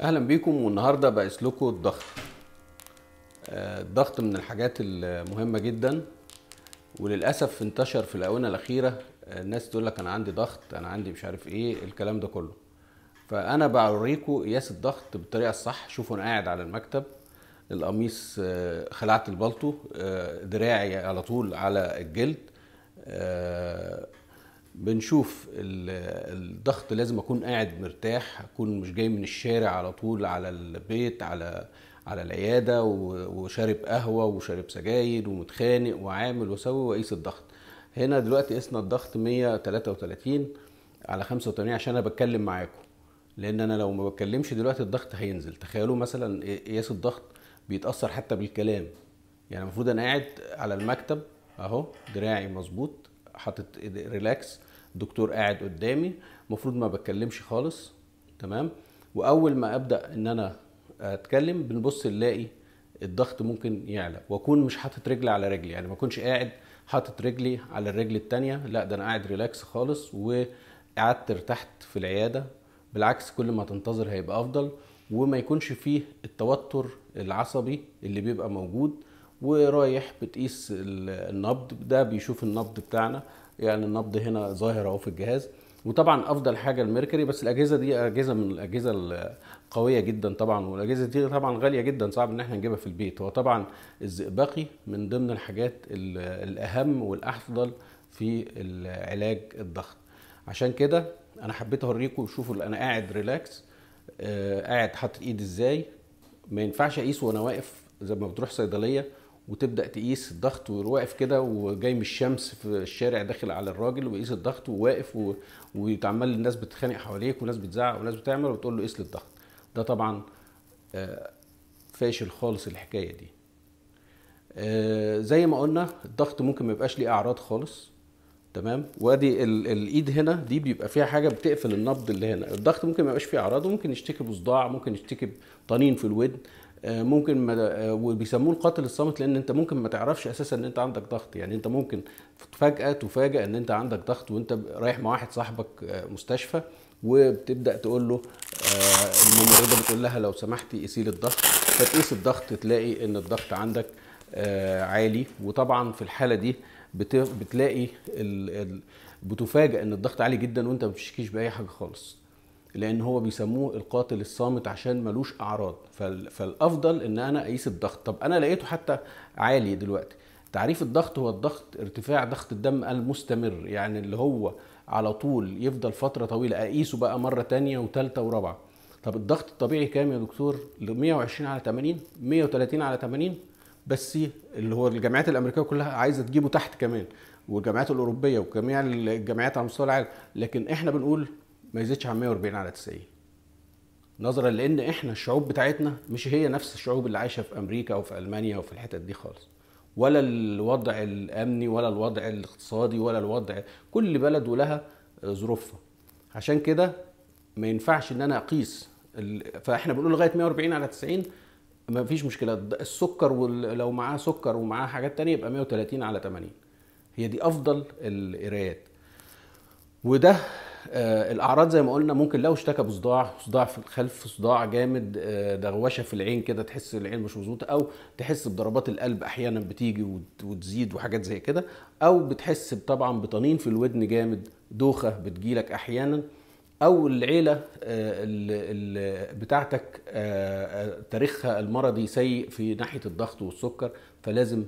اهلا بيكم. والنهارده بقيس لكم الضغط. الضغط من الحاجات المهمه جدا، وللاسف انتشر في الاونه الاخيره. الناس تقول لك انا عندي ضغط، انا عندي مش عارف ايه الكلام ده كله. فانا بوريكم قياس الضغط بالطريقه الصح. شوفوا انا قاعد على المكتب، القميص خلعت البلطو، دراعي على طول على الجلد. بنشوف الضغط. لازم اكون قاعد مرتاح، اكون مش جاي من الشارع على طول على البيت على العياده، وشارب قهوه وشارب سجاير ومتخانق وعامل وسوي واقيس الضغط. هنا دلوقتي قسنا الضغط 133 على 85 عشان انا بتكلم معاكم، لان انا لو ما بتكلمش دلوقتي الضغط هينزل. تخيلوا مثلا قياس الضغط بيتاثر حتى بالكلام. يعني المفروض انا قاعد على المكتب اهو، دراعي مظبوط، حاطط ريلاكس، الدكتور قاعد قدامي، المفروض ما بتكلمش خالص، تمام. واول ما ابدا ان انا اتكلم بنبص نلاقي الضغط ممكن يعلى، واكون مش حاطط رجلي على رجلي. يعني ما اكونش قاعد حاطط رجلي على الرجل الثانيه، لا ده انا قاعد ريلاكس خالص، وقعدت ارتحت في العياده. بالعكس، كل ما تنتظر هيبقى افضل، وما يكونش فيه التوتر العصبي اللي بيبقى موجود. ورايح بتقيس النبض، ده بيشوف النبض بتاعنا. يعني النبض هنا ظاهر اهو في الجهاز. وطبعا افضل حاجه الميركوري، بس الاجهزه دي اجهزه من الاجهزه القويه جدا طبعا، والاجهزه دي طبعا غاليه جدا، صعب ان احنا نجيبها في البيت. هو طبعا الزئبقي من ضمن الحاجات الاهم والافضل في علاج الضغط. عشان كده انا حبيت اوريكم. شوفوا انا قاعد ريلاكس، قاعد حاطط ايدي ازاي. ما ينفعش اقيس وانا واقف زي ما بتروح صيدليه وتبدا تقيس الضغط وواقف كده، وجاي من الشمس في الشارع داخل على الراجل ويقيس الضغط وواقف ويتعمل الناس بتتخانق حواليك وناس بتزعق وناس بتعمل، وتقول له قيس لي الضغط. ده طبعا فاشل خالص الحكايه دي. زي ما قلنا الضغط ممكن ما يبقاش ليه اعراض خالص، تمام. وادي الايد هنا دي بيبقى فيها حاجه بتقفل النبض اللي هنا. الضغط ممكن ما يبقاش فيه اعراض، وممكن يشتكي بصداع، ممكن يشتكي بطنين في الودن، ممكن وبيسموه القاتل الصامت، لان انت ممكن ما تعرفش اساسا ان انت عندك ضغط. يعني انت ممكن فجاه تفاجئ ان انت عندك ضغط وانت رايح مع واحد صاحبك مستشفى، وبتبدا تقول له الممرضه بتقول لها لو سمحتي قيسي لي الضغط، فتقيس الضغط تلاقي ان الضغط عندك عالي. وطبعا في الحاله دي بتلاقي بتفاجئ ان الضغط عالي جدا، وانت ما بتشتكيش باي حاجه خالص، لان هو بيسموه القاتل الصامت عشان ملوش اعراض. فالافضل ان انا اقيس الضغط. طب انا لقيته حتى عالي دلوقتي. تعريف الضغط هو الضغط ارتفاع ضغط الدم المستمر، يعني اللي هو على طول يفضل فتره طويله. اقيسه بقى مره ثانيه وثالثه ورابعه. طب الضغط الطبيعي كام يا دكتور؟ 120 على 80، 130 على 80، بس اللي هو الجامعات الامريكيه كلها عايزه تجيبه تحت كمان، والجامعات الاوروبيه وجميع الجامعات على مستوى العالم. لكن احنا بنقول ما يزيدش عن 140 على 90، نظرا لان احنا الشعوب بتاعتنا مش هي نفس الشعوب اللي عايشه في امريكا او في المانيا او في الحتت دي خالص، ولا الوضع الامني ولا الوضع الاقتصادي ولا الوضع. كل بلد ولها ظروفها. عشان كده ما ينفعش ان انا اقيس فاحنا بنقول لغايه 140 على 90 ما فيش مشكله. السكر لو معاه سكر ومعاه حاجات تانية يبقى 130 على 80. هي دي افضل القرايات. وده الاعراض زي ما قلنا، ممكن لو اشتكى بصداع، صداع في الخلف، صداع جامد، دغوشه في العين كده، تحس العين مش مظبوطه، او تحس بضربات القلب احيانا بتيجي وتزيد وحاجات زي كده، او بتحس طبعا بطنين في الودن جامد، دوخه بتجيلك احيانا، او العيله بتاعتك تاريخها المرضي سيء في ناحيه الضغط والسكر. فلازم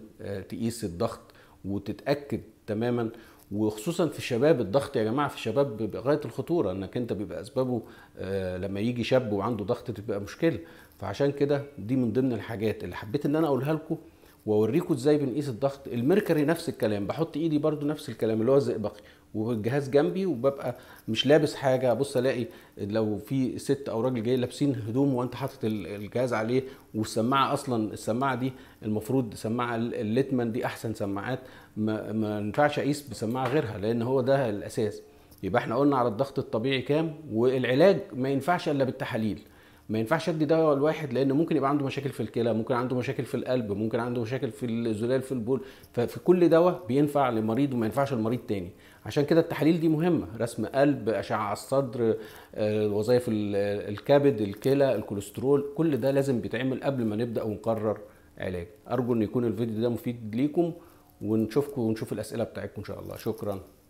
تقيس الضغط وتتاكد تماما. وخصوصا في الشباب، الضغط يا جماعه في الشباب بغايه الخطوره، انك انت بيبقى اسبابه لما يجي شاب وعنده ضغط تبقى مشكله. فعشان كده دي من ضمن الحاجات اللي حبيت ان انا اقولها لكم واوريكم ازاي بنقيس الضغط. الميركوري نفس الكلام، بحط ايدي برده نفس الكلام اللي هو الزئبقي، والجهاز جنبي، وببقى مش لابس حاجه. ابص الاقي لو في ست او راجل جاي لابسين هدوم وانت حاطط الجهاز عليه، والسماعه اصلا السماعه دي المفروض سماعه الليتمان، دي احسن سماعات، ما ينفعش اقيس بسماعه غيرها، لان هو ده الاساس. يبقى احنا قلنا على الضغط الطبيعي كام، والعلاج ما ينفعش الا بالتحاليل. ما ينفعش ادي دواء لواحد، لان ممكن يبقى عنده مشاكل في الكلى، ممكن عنده مشاكل في القلب، ممكن عنده مشاكل في الزلال في البول. ففي كل دواء بينفع لمريض وما ينفعش لمريض تاني. عشان كده التحاليل دي مهمه، رسم قلب، اشعه على الصدر، وظائف الكبد، الكلى، الكوليسترول، كل ده لازم بيتعمل قبل ما نبدا ونقرر علاج. ارجو ان يكون الفيديو ده مفيد ليكم، ونشوف الاسئله بتاعتكم ان شاء الله. شكرا.